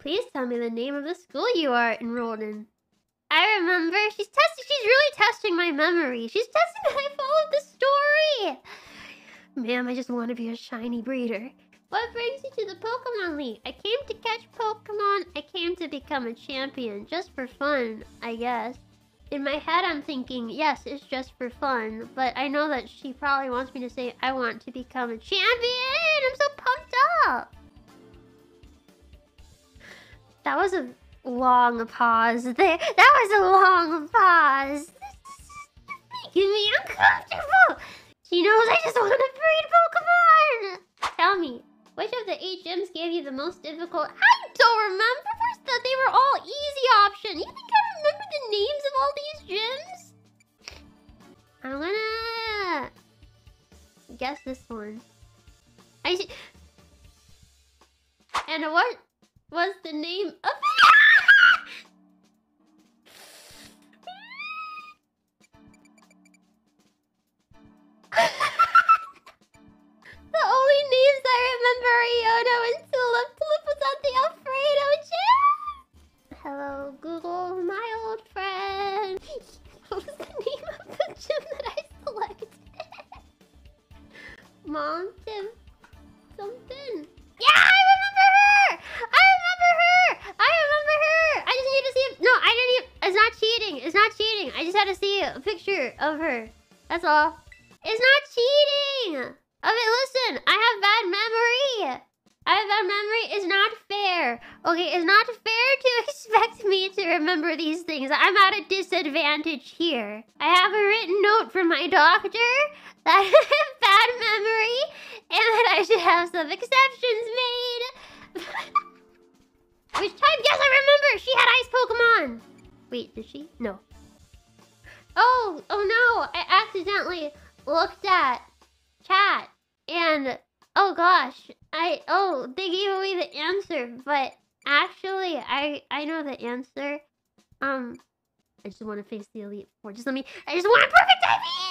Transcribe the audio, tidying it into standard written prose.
Please tell me the name of the school you are enrolled in. I remember. She's really testing my memory. She's testing that I followed the story. Ma'am, I just want to be a shiny breeder. What brings you to the Pokemon League? I came to catch Pokemon. I came to become a champion. Just for fun, I guess. In my head, I'm thinking, yes, it's just for fun. But I know that she probably wants me to say, I want to become a champion. I'm so pumped up. That was a long pause there. That was a long pause. This is making me uncomfortable. She knows I just want to breed Pokemon. Tell me. Which of the 8 gyms gave you the most difficult? I don't remember. First, they were all easy option. You think I remember the names of all these gyms? I'm gonna guess this one. And what was the name of Mariona and Tulip was at the Alfredo gym. Hello, Google, my old friend. What was the name of the gym that I selected? Mom, Tim, something. Yeah, I remember her! I remember her! I remember her! I just need to see it. No, I didn't even. It's not cheating. It's not cheating. I just had to see a picture of her. That's all. It's not cheating! Okay, listen, I have bad memory. I have bad memory. It's not fair. Okay, it's not fair to expect me to remember these things. I'm at a disadvantage here. I have a written note from my doctor that I have bad memory and that I should have some exceptions made. Which type? Yes, I remember. She had ice Pokemon. Wait, did she? No. Oh no, I accidentally looked at chat and oh gosh, they gave away the answer, but actually I know the answer. I just want to face the Elite Four. Just let me. I just want a perfect IP.